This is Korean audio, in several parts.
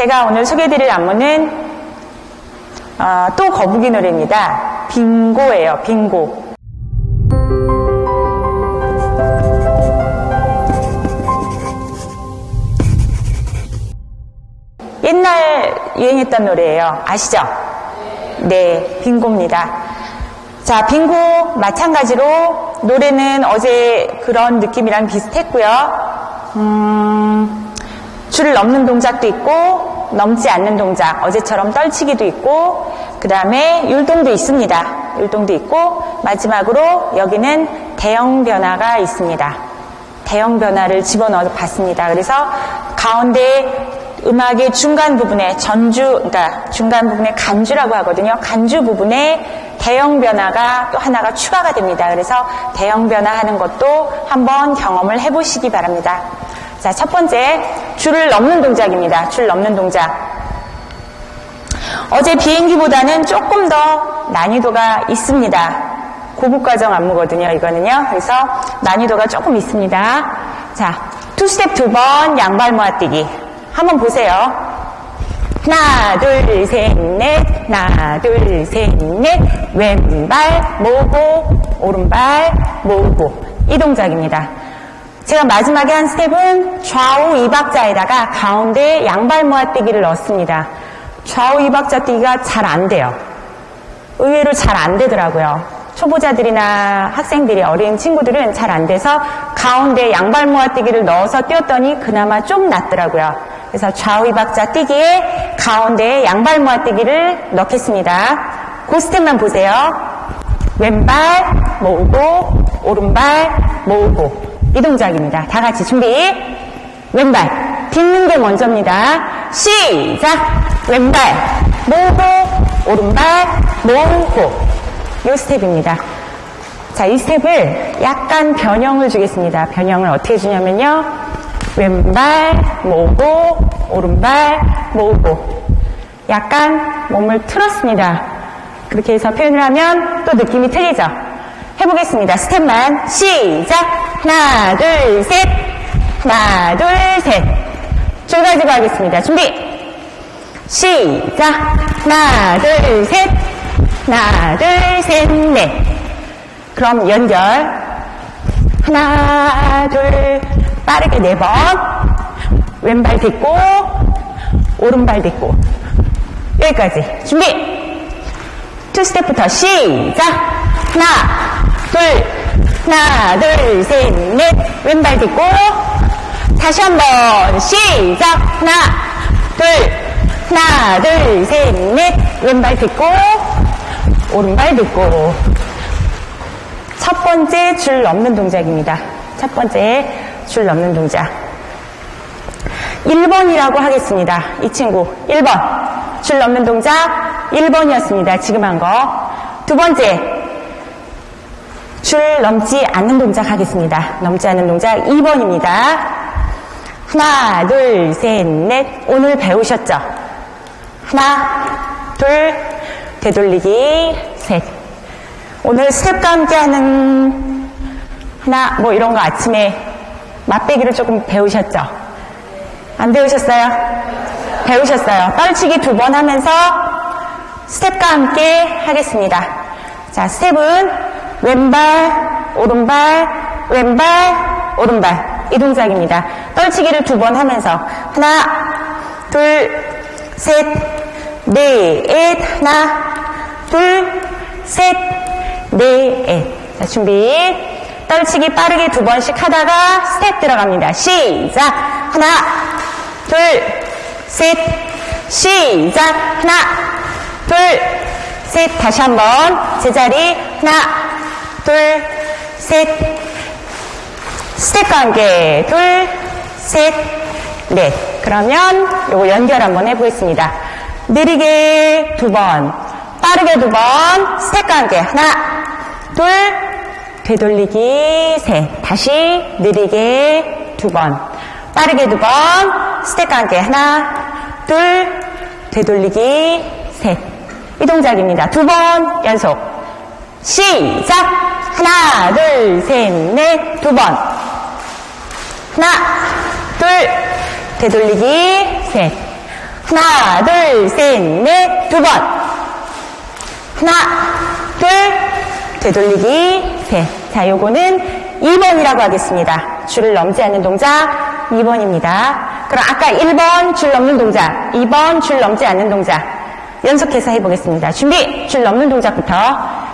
제가 오늘 소개해드릴 안무는 또 거북이 노래입니다. 빙고예요. 빙고. 옛날 유행했던 노래예요. 아시죠? 네, 빙고입니다. 자, 빙고 마찬가지로 노래는 어제 그런 느낌이랑 비슷했고요. 줄을 넘는 동작도 있고 넘지 않는 동작, 어제처럼 떨치기도 있고 그 다음에 율동도 있습니다. 율동도 있고 마지막으로 여기는 대형 변화가 있습니다. 대형 변화를 집어넣어 봤습니다. 그래서 가운데 음악의 중간 부분에 중간 부분에 간주라고 하거든요. 간주 부분에 대형 변화가 또 하나가 추가가 됩니다. 그래서 대형 변화하는 것도 한번 경험을 해보시기 바랍니다. 자, 첫 번째 줄을 넘는 동작입니다. 줄 넘는 동작. 어제 비행기보다는 조금 더 난이도가 있습니다. 고급과정 안무거든요. 이거는요. 그래서 난이도가 조금 있습니다. 자, 투스텝 2번 양발 모아뛰기. 한번 보세요. 하나, 둘, 셋, 넷. 하나, 둘, 셋, 넷. 왼발 모으고 오른발 모으고 이 동작입니다. 제가 마지막에 한 스텝은 좌우 이박자에다가 가운데 양발 모아뛰기를 넣었습니다. 좌우 이박자 뛰기가 잘 안 돼요. 의외로 잘 안 되더라고요. 초보자들이나 학생들이, 어린 친구들은 잘 안 돼서 가운데 양발 모아뛰기를 넣어서 뛰었더니 그나마 좀 낫더라고요. 그래서 좌우 이박자 뛰기에 가운데에 양발 모아뛰기를 넣겠습니다. 그 스텝만 보세요. 왼발 모으고 오른발 모으고 이 동작입니다. 다 같이 준비. 왼발 딛는 게 먼저입니다. 시작. 왼발 모으고 오른발 모으고 이 스텝입니다. 자, 이 스텝을 약간 변형을 주겠습니다. 변형을 어떻게 주냐면요. 왼발 모으고 오른발 모으고 약간 몸을 틀었습니다. 그렇게 해서 표현을 하면 또 느낌이 틀리죠. 해보겠습니다. 스텝만. 시작. 하나 둘 셋. 하나 둘 셋. 줄 가지고 하겠습니다. 준비. 시작. 하나 둘 셋. 하나 둘 셋 넷. 그럼 연결. 하나 둘 빠르게 4번. 왼발 딛고 오른발 딛고 여기까지. 준비. 투스텝부터 시작. 하나 둘 셋 넷. 왼발 딛고 다시 한번 시작. 하나 둘 셋 넷. 왼발 딛고 오른발 딛고. 첫 번째 줄 넘는 동작입니다. 첫 번째 줄 넘는 동작. 1번이라고 하겠습니다. 이 친구 1번 줄 넘는 동작 1번이었습니다. 지금 한 거. 두 번째 줄 넘지 않는 동작 하겠습니다. 넘지 않는 동작 2번입니다. 하나 둘 셋 넷. 오늘 배우셨죠? 하나 둘 되돌리기 셋. 오늘 스텝과 함께 하는 하나 뭐 이런 거 아침에 맛배기를 조금 배우셨죠? 안 배우셨어요? 배우셨어요. 떨치기 2번 하면서 스텝과 함께 하겠습니다. 자, 스텝은 왼발, 오른발, 왼발, 오른발 이 동작입니다. 떨치기를 2번 하면서 하나, 둘, 셋, 넷, 하나, 둘, 셋, 넷. 자, 준비. 떨치기 빠르게 2번씩 하다가 스텝 들어갑니다. 시작. 하나, 둘, 셋. 시작. 하나, 둘, 셋. 다시 한번 제자리. 하나, 둘, 셋. 스텝과 함께 둘, 셋, 넷. 그러면 요거 연결 한번 해보겠습니다. 느리게 2번, 빠르게 2번. 스텝과 함께 하나, 둘, 되돌리기 셋. 다시 느리게 2번, 빠르게 2번. 스텝과 함께 하나, 둘, 되돌리기 셋. 이 동작입니다. 2번 연속. 시작. 하나, 둘, 셋, 넷. 2번. 하나, 둘, 되돌리기 셋. 하나, 둘, 셋, 넷, 두 번. 하나, 둘, 되돌리기, 셋. 자, 요거는 2번이라고 하겠습니다. 줄을 넘지 않는 동작 2번입니다. 그럼 아까 1번 줄 넘는 동작, 2번 줄 넘지 않는 동작 연속해서 해보겠습니다. 준비! 줄 넘는 동작부터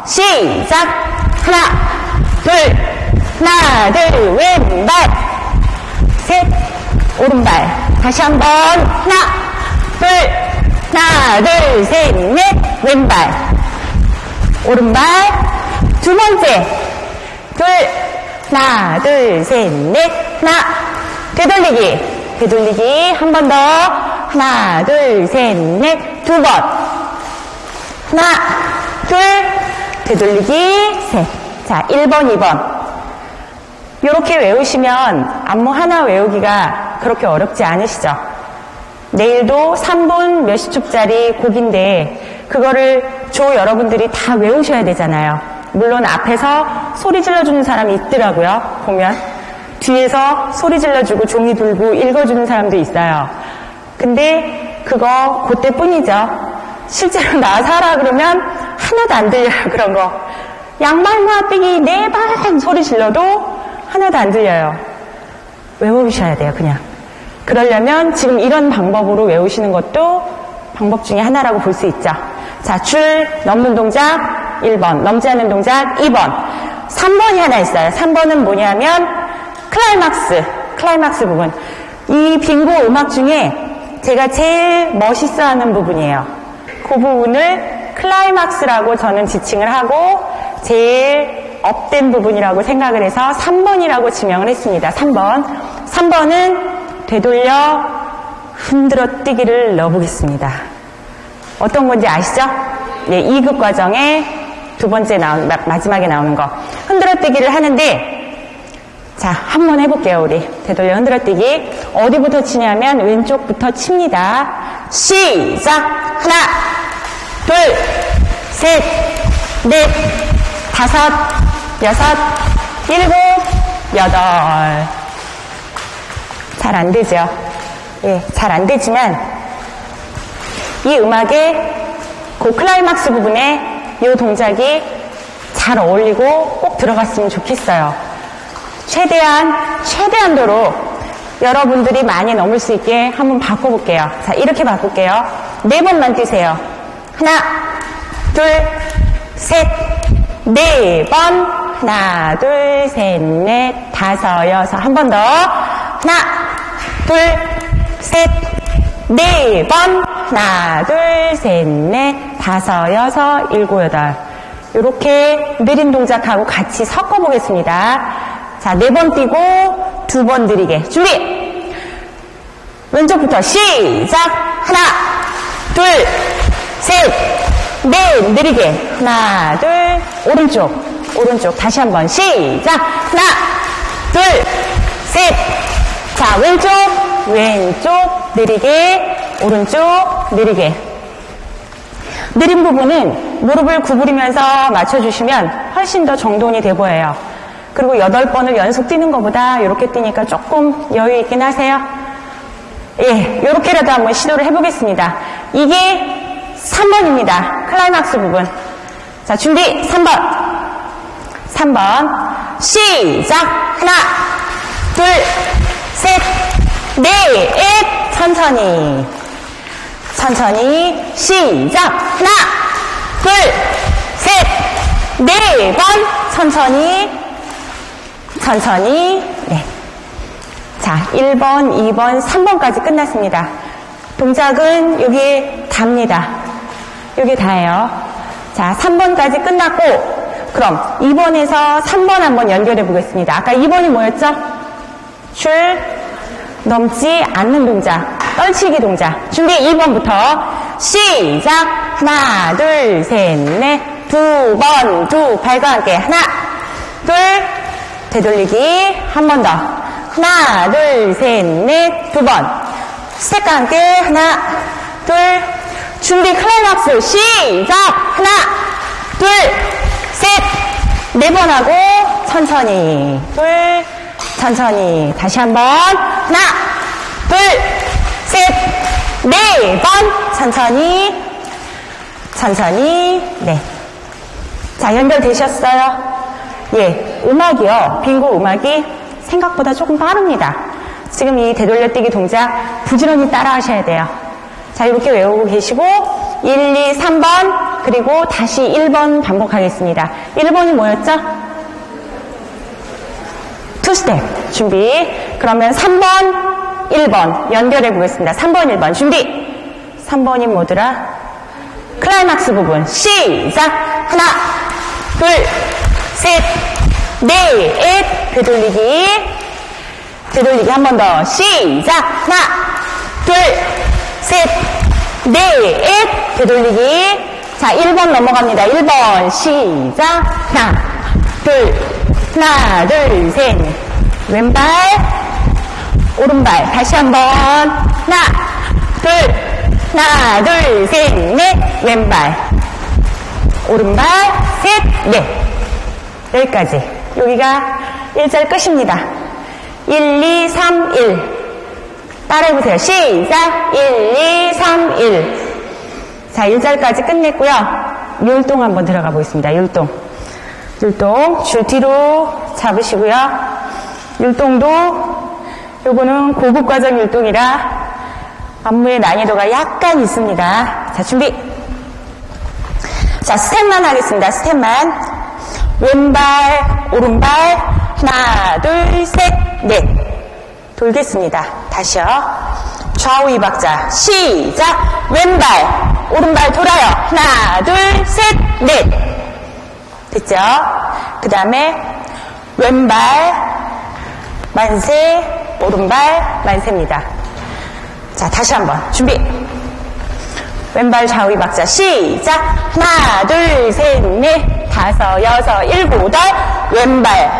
시작! 하나, 둘, 왼발 셋, 오른발 다시 한번 하나, 둘, 셋, 넷 왼발 오른발 두 번째 둘, 하나, 둘, 셋, 넷 하나 되돌리기 되돌리기 한 번 더 하나, 둘, 셋, 넷 두 번 하나, 둘 되돌리기 셋 자, 1번, 2번 이렇게 외우시면 안무 하나 외우기가 그렇게 어렵지 않으시죠? 내일도 3분 몇십 줍짜리 곡인데 그거를 조 여러분들이 다 외우셔야 되잖아요. 물론 앞에서 소리 질러주는 사람이 있더라고요. 보면 뒤에서 소리 질러주고 종이 들고 읽어주는 사람도 있어요. 근데 그거 그때뿐이죠. 실제로 나와서 하라 그러면 하나도 안 들려요. 그런 거 양말 모아뛰기 네 발 소리 질러도 하나도 안 들려요. 외우셔야 돼요, 그냥. 그러려면 지금 이런 방법으로 외우시는 것도 방법 중에 하나라고 볼 수 있죠. 자, 줄 넘는 동작 1번, 넘지 않는 동작 2번. 3번이 하나 있어요. 3번은 뭐냐면 클라이막스 부분. 이 빙고 음악 중에 제가 제일 멋있어하는 부분이에요. 그 부분을 클라이막스라고 저는 지칭을 하고 제일 업된 부분이라고 생각을 해서 3번이라고 지명을 했습니다. 3번. 3번은 되돌려 흔들어 뛰기를 넣어보겠습니다. 어떤 건지 아시죠? 네, 2급 과정에 두 번째 마지막에 나오는 거. 흔들어 뛰기를 하는데 자, 한번 해볼게요, 우리. 되돌려 흔들어 뛰기. 어디부터 치냐면 왼쪽부터 칩니다. 시작! 하나, 둘, 셋, 넷, 다섯, 여섯, 일곱, 여덟. 잘 안 되죠? 예, 잘 안 되지만, 이 음악의 그 클라이막스 부분에 이 동작이 잘 어울리고 꼭 들어갔으면 좋겠어요. 최대한도로 여러분들이 많이 넘을 수 있게 한번 바꿔볼게요. 자, 이렇게 바꿀게요. 네 번만 뛰세요. 하나, 둘, 셋, 네 번. 하나, 둘, 셋, 넷, 다섯, 여섯. 한 번 더. 하나, 둘, 셋, 네 번. 하나, 둘, 셋, 넷, 다섯, 여섯, 일곱, 여덟. 이렇게 느린 동작하고 같이 섞어보겠습니다. 자, 네 번 뛰고 두 번 느리게. 준비! 왼쪽부터 시작! 하나, 둘, 셋, 넷, 느리게. 하나, 둘, 오른쪽 다시 한번 시작 하나 둘 셋 자 왼쪽 느리게 오른쪽 느리게 느린 부분은 무릎을 구부리면서 맞춰주시면 훨씬 더 정돈이 돼 보여요. 그리고 8번을 연속 뛰는 것보다 이렇게 뛰니까 조금 여유 있긴 하세요. 예, 이렇게라도 한번 시도를 해보겠습니다. 이게 3번입니다. 클라이막스 부분. 자 준비 3번 시작 하나 둘 셋 넷 천천히 시작 하나 둘 셋 네 번 천천히 네. 자 1번 2번 3번까지 끝났습니다. 동작은 여기 답니다. 여기 다예요. 자 3번까지 끝났고 그럼 2번에서 3번 한번 연결해 보겠습니다. 아까 2번이 뭐였죠? 줄 넘지 않는 동작, 떨치기 동작. 준비 2번부터 시작! 하나, 둘, 셋, 넷, 두 번, 두 발과 함께 하나, 둘, 되돌리기 한 번 더 하나, 둘, 셋, 넷, 두 번 스텝과 함께 하나, 둘, 준비 클라이막스 시작! 하나, 둘, 셋, 네 번 하고 천천히 둘, 천천히 다시 한번 하나, 둘, 셋, 네 번. 천천히 천천히. 네. 자, 연결되셨어요? 예, 음악이요. 빙고 음악이 생각보다 조금 빠릅니다. 지금 이 되돌려뛰기 동작 부지런히 따라 하셔야 돼요. 자, 이렇게 외우고 계시고 1, 2, 3번 그리고 다시 1번 반복하겠습니다. 1번이 뭐였죠? 투스텝 준비. 그러면 3번, 1번 연결해 보겠습니다. 3번, 1번 준비. 3번이 뭐더라? 클라이막스 부분. 시작! 하나, 둘, 셋, 넷. 되돌리기. 되돌리기 한 번 더. 시작! 하나, 둘, 셋, 넷. 되돌리기. 자, 1번 넘어갑니다. 1번. 시작! 하나, 둘, 셋. 왼발, 오른발. 다시 한 번. 하나, 둘, 셋, 넷. 왼발, 오른발, 셋, 넷. 여기까지. 여기가 1절 끝입니다. 1, 2, 3, 1 따라해보세요. 시작. 1, 2, 3, 1. 자, 1절까지 끝냈고요. 율동 한번 들어가 보겠습니다. 율동. 율동 줄 뒤로 잡으시고요. 율동도 요거는 고급 과정 율동이라 안무의 난이도가 약간 있습니다. 자, 준비. 자, 스텝만 하겠습니다. 스텝만. 왼발, 오른발. 하나, 둘, 셋, 넷. 돌겠습니다. 다시요. 좌우 이 박자. 시작. 왼발, 오른발 돌아요. 하나, 둘, 셋, 넷. 됐죠? 그 다음에 왼발, 만세, 오른발, 만세입니다. 자, 다시 한번 준비. 왼발 좌우이 박자. 시작. 하나, 둘, 셋, 넷, 다섯, 여섯, 일곱, 여덟. 왼발,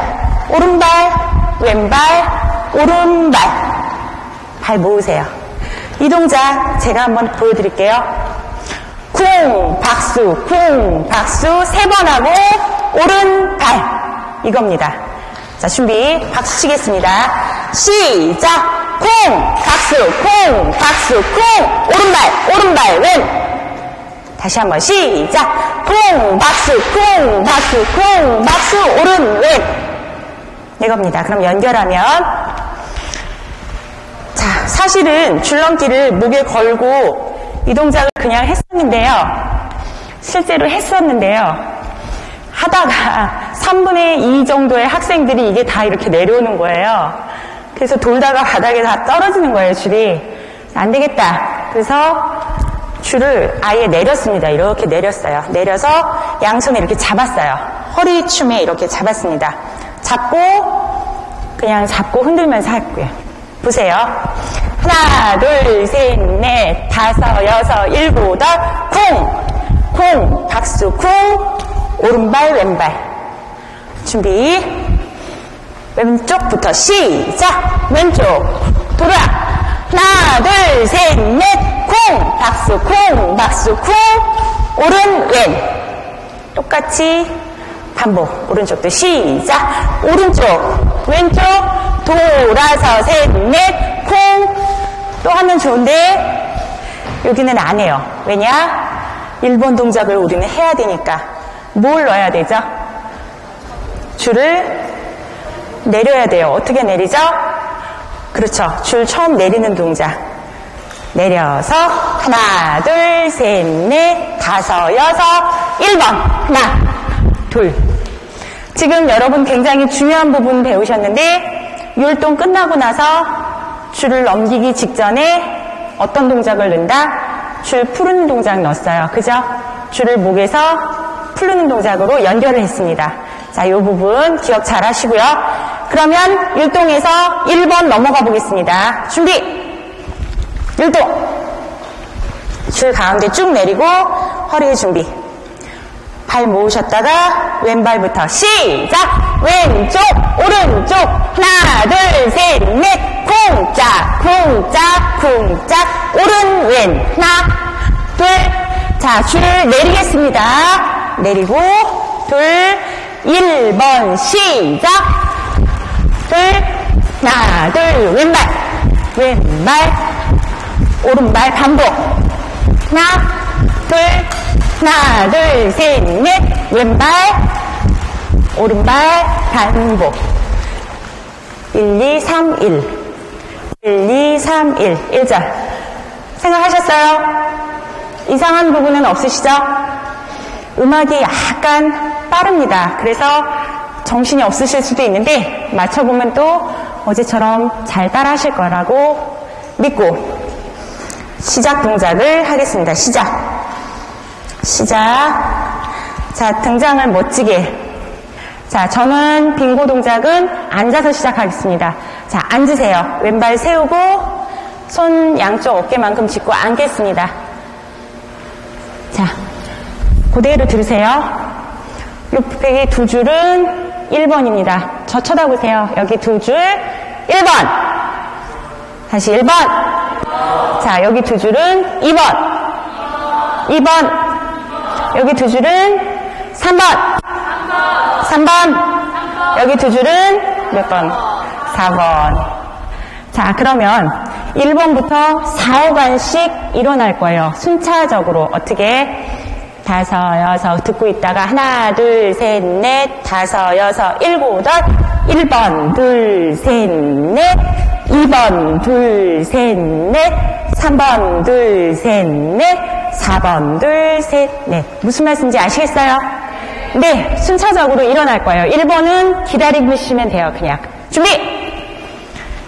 오른발, 왼발, 오른발. 발 모으세요. 이 동작 제가 한번 보여드릴게요. 쿵, 박수, 쿵, 박수. 세 번 하고 오른발. 이겁니다. 자, 준비. 박수 치겠습니다. 시작. 콩, 박수, 콩, 박수, 콩. 오른발, 오른발, 왼. 다시 한번 시작. 콩, 박수, 콩, 박수, 콩, 박수. 오른, 왼. 이겁니다. 그럼 연결하면, 자, 사실은 줄넘기를 목에 걸고 이 동작을 그냥 했었는데요. 실제로 했었는데요. 하다가 3분의 2 정도의 학생들이 이게 다 이렇게 내려오는 거예요. 그래서 돌다가 바닥에 다 떨어지는 거예요, 줄이. 안 되겠다. 그래서 줄을 아예 내렸습니다. 이렇게 내렸어요. 내려서 양손에 이렇게 잡았어요. 허리춤에 이렇게 잡았습니다. 잡고 그냥 잡고 흔들면서 할게요. 보세요. 하나, 둘, 셋, 넷, 다섯, 여섯, 일곱, 여덟. 쿵! 쿵! 박수, 쿵! 오른발, 왼발. 준비. 왼쪽부터 시작. 왼쪽 돌아. 하나, 둘, 셋, 넷. 쿵, 박수, 쿵, 박수, 쿵. 오른, 왼. 똑같이 반복. 오른쪽도 시작. 오른쪽 왼쪽 돌아서 셋, 넷. 쿵. 또 하면 좋은데 여기는 안 해요. 왜냐? 일본 동작을 우리는 해야 되니까. 뭘 넣어야 되죠? 줄을 내려야 돼요. 어떻게 내리죠? 그렇죠. 줄 처음 내리는 동작. 내려서 하나, 둘, 셋, 넷, 다섯, 여섯, 1번. 하나, 둘. 지금 여러분 굉장히 중요한 부분 배우셨는데 율동 끝나고 나서 줄을 넘기기 직전에 어떤 동작을 넣는다? 줄 푸르는 동작 넣었어요. 그죠? 줄을 목에서 푸르는 동작으로 연결을 했습니다. 자, 요 부분 기억 잘 하시고요. 그러면 율동에서 1번 넘어가 보겠습니다. 준비. 율동. 줄 가운데 쭉 내리고 허리에 준비. 발 모으셨다가 왼발부터 시작. 왼쪽 오른쪽. 하나, 둘, 셋, 넷. 쿵짝 쿵짝 쿵짝. 오른, 왼. 하나, 둘. 자, 줄 내리겠습니다. 내리고 둘. 1번 시작. 둘. 하나, 둘. 왼발 왼발 오른발 반복. 하나, 둘, 셋, 넷. 왼발, 오른발 반복. 1, 2, 3, 1. 1, 2, 3, 1. 1절. 생각하셨어요? 이상한 부분은 없으시죠? 음악이 약간 빠릅니다. 그래서 정신이 없으실 수도 있는데 맞춰보면 또 어제처럼 잘 따라 하실 거라고 믿고 시작 동작을 하겠습니다. 시작. 자, 등장을 멋지게. 자, 저는 빙고 동작은 앉아서 시작하겠습니다. 자, 앉으세요. 왼발 세우고 손 양쪽 어깨만큼 짚고 앉겠습니다. 자, 그대로 들으세요. 루프백의 두 줄은 1번입니다. 저 쳐다보세요. 여기 두 줄, 1번. 다시 1번. 자, 여기 두 줄은 2번. 2번. 여기 두 줄은 3번. 3번. 여기 두 줄은 몇 번? 4번. 자, 그러면 1번부터 4, 5간씩 일어날 거예요. 순차적으로. 어떻게? 다섯, 여섯, 듣고 있다가 하나, 둘, 셋, 넷, 다섯, 여섯, 일곱, 여덟. 1번, 둘, 셋, 넷. 2번, 둘, 셋, 넷. 3번, 둘, 셋, 넷. 4번, 둘, 셋, 넷. 무슨 말씀인지 아시겠어요? 네, 순차적으로 일어날 거예요. 1번은 기다리시면 돼요. 그냥 준비!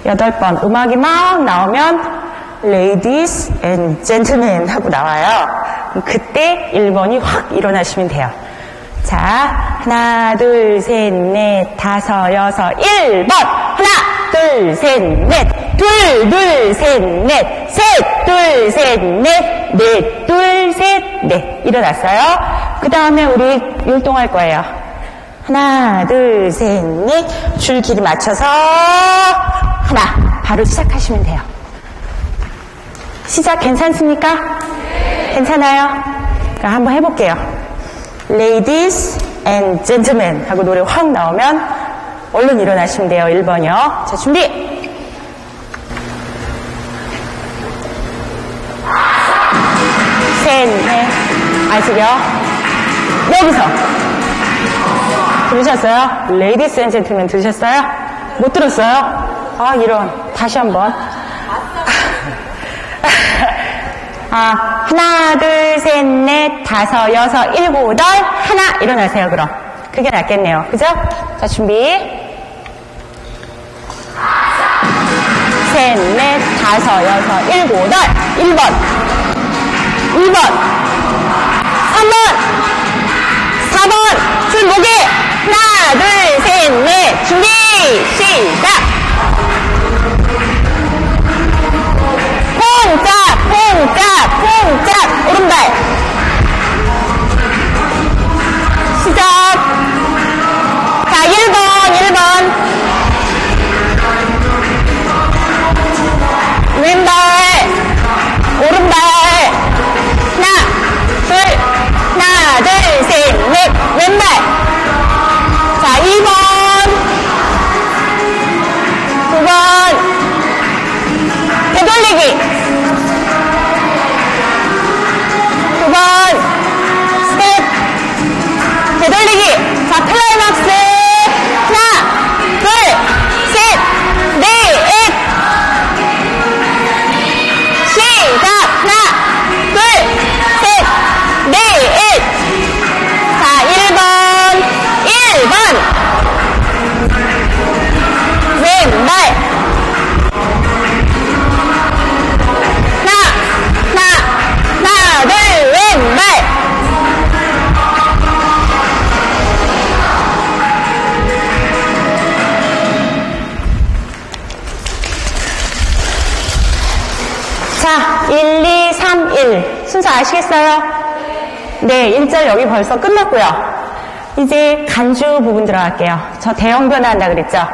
8번 음악이 막 나오면 Ladies and Gentlemen 하고 나와요. 그때 1번이 확 일어나시면 돼요. 자, 하나, 둘, 셋, 넷, 다섯, 여섯, 1번! 하나, 둘, 셋, 넷, 둘, 둘, 셋, 넷, 셋, 둘, 셋, 넷, 넷, 둘, 셋, 넷. 일어났어요. 그 다음에 우리 율동할 거예요. 하나, 둘, 셋, 넷. 줄 길이 맞춰서 하나. 바로 시작하시면 돼요. 시작 괜찮습니까? 네. 괜찮아요? 그럼 한번 해볼게요. Ladies and Gentlemen 하고 노래 확 나오면 얼른 일어나시면 돼요. 1번이요. 자, 준비! 셋, 넷. 아시죠? 여기서 들으셨어요? 레이디스 앤 젠틀맨 들으셨어요? 못 들었어요? 아, 이런. 다시 한번. 아, 하나, 둘, 셋, 넷, 다섯, 여섯, 일곱, 여덟, 하나. 일어나세요, 그럼. 그게 낫겠네요. 그죠? 자, 준비. 셋, 넷, 다섯, 여섯, 일곱, 여덟. 1번, 2번, 3번. 4번 줄 목에 하나, 둘, 셋, 넷. 준비 시작. 퐁짝 퐁짝 퐁짝. 오른발 시작. 자, 1번 왼발 오른발. 하나, 둘, 셋, 넷, 왼발. 자, 2번. 9번. 되돌리기. 9번. 스텝. 되돌리기. 자, 클라이막스. 하나, 둘, 셋, 넷. 시작. 하나, 둘, 셋, 넷. 순서 아시겠어요? 네, 1절 여기 벌써 끝났고요. 이제 간주 부분 들어갈게요. 저 대형 변화한다 그랬죠?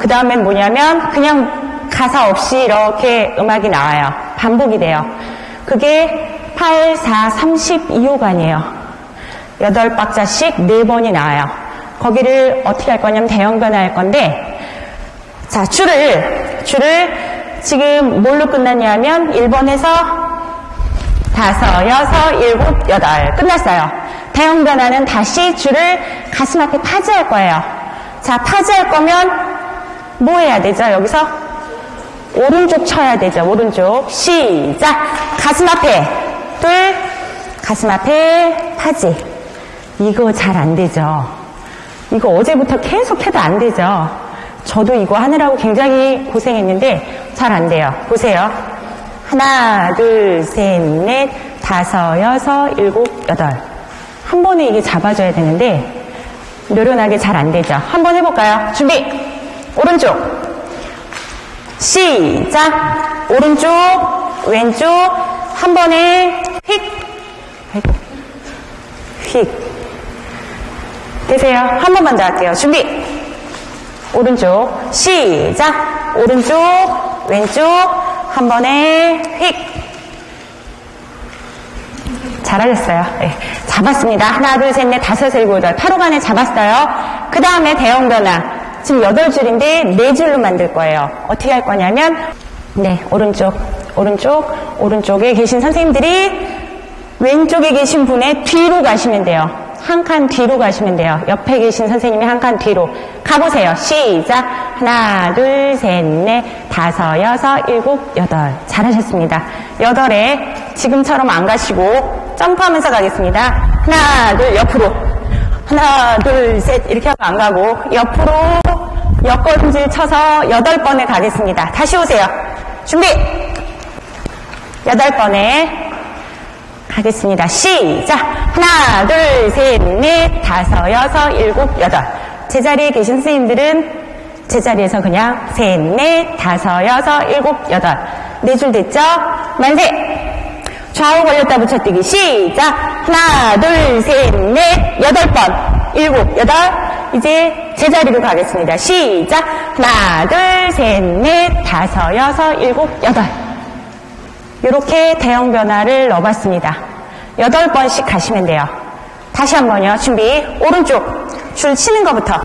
그 다음엔 뭐냐면 그냥 가사 없이 이렇게 음악이 나와요. 반복이 돼요. 그게 8, 4, 32호간이에요. 8박자씩 4번이 나와요. 거기를 어떻게 할 거냐면 대형 변화할 건데, 자, 줄을 지금 뭘로 끝났냐면 1번에서 5, 6, 7, 8 끝났어요. 대형 변화는 다시 줄을 가슴 앞에 파지할 거예요. 자, 파지할 거면 뭐 해야 되죠? 여기서 오른쪽 쳐야 되죠. 오른쪽 시작. 가슴 앞에 둘, 가슴 앞에 파지. 이거 잘 안 되죠. 이거 어제부터 계속 해도 안 되죠. 저도 이거 하느라고 굉장히 고생했는데 잘 안 돼요. 보세요. 하나, 둘, 셋, 넷, 다섯, 여섯, 일곱, 여덟. 한 번에 이게 잡아줘야 되는데 요런하게 잘 안 되죠. 한번 해볼까요? 준비! 오른쪽 시작! 오른쪽, 왼쪽 한 번에 휙! 휙! 되세요? 한 번만 더 할게요. 준비! 오른쪽 시작! 오른쪽, 왼쪽 한 번에 휙! 잘하셨어요. 네, 잡았습니다. 하나, 둘, 셋, 넷, 다섯, 일곱, 여덟. 8호간에 잡았어요. 그 다음에 대형 변화. 지금 8줄인데 4줄로 만들 거예요. 어떻게 할 거냐면, 네, 오른쪽에 계신 선생님들이 왼쪽에 계신 분의 뒤로 가시면 돼요. 한 칸 뒤로 가시면 돼요. 옆에 계신 선생님이 한 칸 뒤로. 가보세요. 시작. 하나, 둘, 셋, 넷, 다섯, 여섯, 일곱, 여덟. 잘하셨습니다. 8에 지금처럼 안 가시고 점프하면서 가겠습니다. 하나, 둘, 옆으로. 하나, 둘, 셋 이렇게 하고 안 가고 옆으로 옆걸음질 쳐서 8번에 가겠습니다. 다시 오세요. 준비! 8번에 가겠습니다. 시작! 하나, 둘, 셋, 넷, 다섯, 여섯, 일곱, 여덟. 제자리에 계신 선생님들은 제자리에서 그냥 셋, 넷, 다섯, 여섯, 일곱, 여덟. 4줄 됐죠? 만세! 좌우 걸렸다 붙여뛰기 시작! 하나, 둘, 셋, 넷, 8번. 7, 8. 이제 제자리로 가겠습니다. 시작! 하나, 둘, 셋, 넷, 다섯, 여섯, 일곱, 여덟. 이렇게 대형 변화를 넣어봤습니다. 8번씩 가시면 돼요. 다시 한 번요. 준비. 오른쪽. 줄 치는 것부터.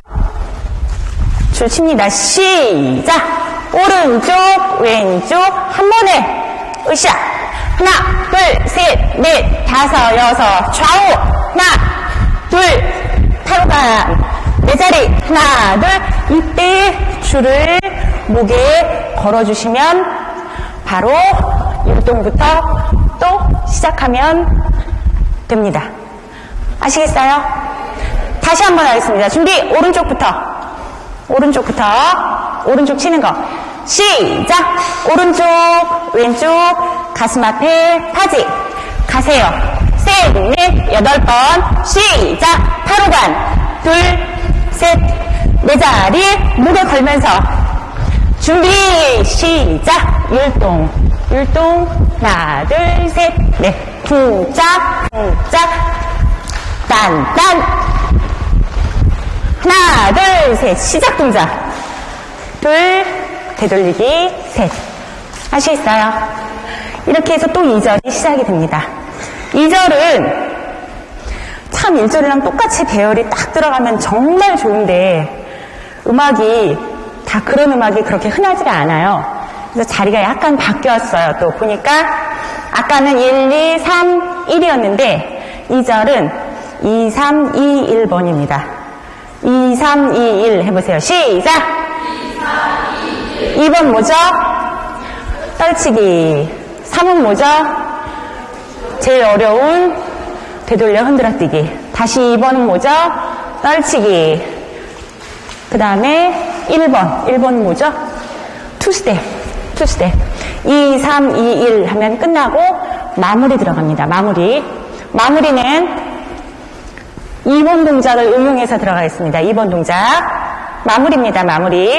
줄 칩니다. 시작! 오른쪽, 왼쪽 한 번에. 으쌰. 하나, 둘, 셋, 넷, 다섯, 여섯, 좌우. 하나, 둘, 8호간 내 자리. 하나, 둘. 이때 줄을 목에 걸어주시면 바로 일동부터 또 시작하면 됩니다. 아시겠어요? 다시 한번 하겠습니다. 준비. 오른쪽 치는 거 시작! 오른쪽, 왼쪽, 가슴 앞에 파지 가세요. 셋, 넷, 8번 시작! 8호간 둘, 셋, 네 자리 목에 걸면서 준비! 시작! 율동 하나, 둘, 셋, 넷 풍짝 딴딴 하나, 둘, 셋 시작 동작 둘 되돌리기, 셋. 아시겠어요? 이렇게 해서 또 2절이 시작이 됩니다. 2절은 참 1절이랑 똑같이 배열이 딱 들어가면 정말 좋은데 음악이 다 그런 음악이 그렇게 흔하지가 않아요. 그래서 자리가 약간 바뀌었어요. 또 보니까 아까는 1, 2, 3, 1이었는데 2절은 2, 3, 2, 1번입니다. 2, 3, 2, 1 해보세요. 시작! 2번 뭐죠? 떨치기. 3은 뭐죠? 제일 어려운 되돌려 흔들어뛰기. 다시 2번은 뭐죠? 떨치기. 그 다음에 1번. 1번은 뭐죠? 투스텝. 2, 3, 2, 1 하면 끝나고 마무리 들어갑니다. 마무리는 2번 동작을 응용해서 들어가겠습니다. 2번 동작. 마무리입니다. 마무리.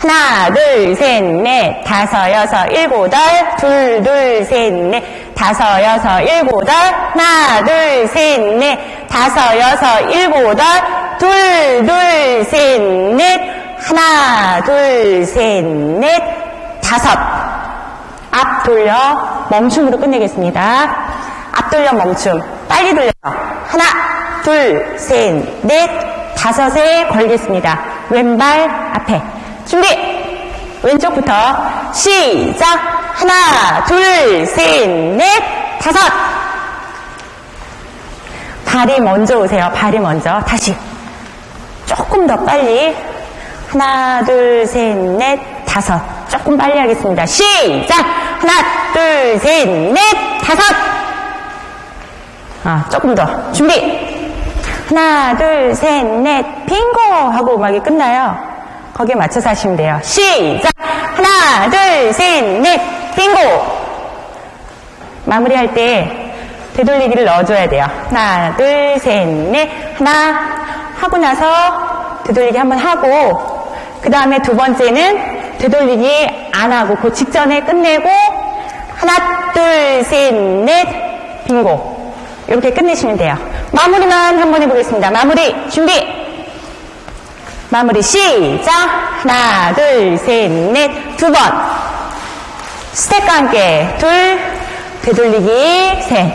하나, 둘, 셋, 넷, 다섯, 여섯, 일곱, 여덟. 둘, 둘, 셋, 넷, 다섯, 여섯, 일곱, 여덟. 하나, 둘, 셋, 넷, 다섯, 여섯, 일곱, 여덟. 둘, 둘, 셋, 넷. 하나, 둘, 셋, 넷, 다섯. 앞 돌려 멈춤으로 끝내겠습니다. 앞 돌려 멈춤. 빨리 돌려서. 하나, 둘, 셋, 넷, 다섯에 걸겠습니다. 왼발 앞에. 준비! 왼쪽부터 시작. 하나, 둘, 셋, 넷, 다섯. 발이 먼저 오세요. 발이 먼저. 다시 조금 더 빨리. 하나, 둘, 셋, 넷, 다섯. 조금 빨리 하겠습니다. 시작. 하나, 둘, 셋, 넷, 다섯. 조금 더. 준비. 하나, 둘, 셋, 넷, 빙고 하고 음악이 끝나요. 거기에 맞춰서 하시면 돼요. 시작. 하나, 둘, 셋, 넷, 빙고. 마무리할 때 되돌리기를 넣어줘야 돼요. 하나, 둘, 셋, 넷, 하나. 하고 나서 되돌리기 한번 하고, 그 다음에 두 번째는 되돌리기 안 하고 그 직전에 끝내고, 하나, 둘, 셋, 넷, 빙고. 이렇게 끝내시면 돼요. 마무리만 한번 해보겠습니다. 마무리 준비. 마무리 시작. 하나, 둘, 셋, 넷, 두 번. 스텝과 함께 둘, 되돌리기 셋.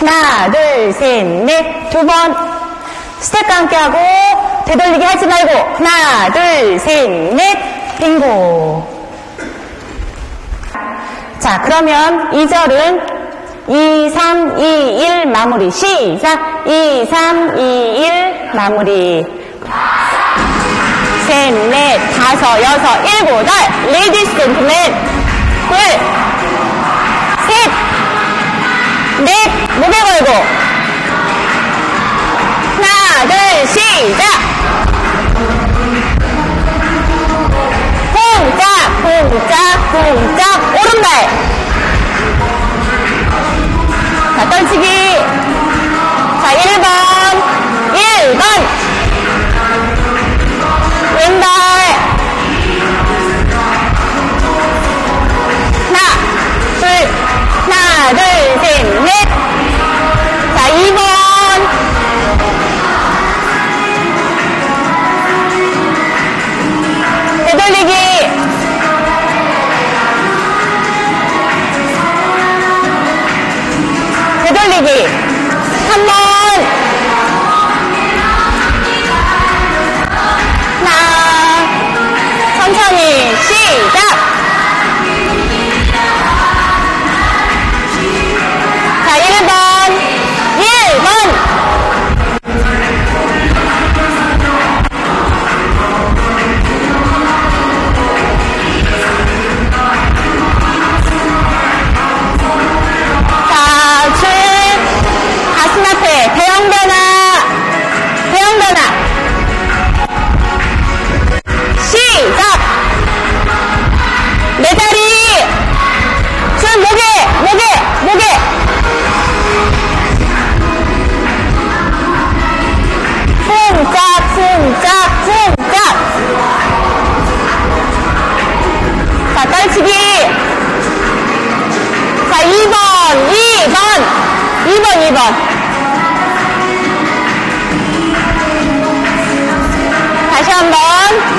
하나, 둘, 셋, 넷, 두 번. 스텝과 함께 하고 되돌리기 하지 말고. 하나, 둘, 셋, 넷, 빙고. 자, 그러면 2절은 2, 3, 2, 1 마무리. 시작. 2, 3, 2, 1 마무리. 셋, 넷, 다섯, 여섯, 일곱, 여덟. 레이디스 젠틀맨. 둘, 셋, 넷, 무게 걸고. 하나, 둘, 시작. 공짝, 공짝, 공짝. 오른발. 자, 던지기. 자, 1번, 1번. 왼발. 하나, 둘, 셋, 넷. 자, 2번. 되돌리기. 되돌리기. 3번. 다시 한번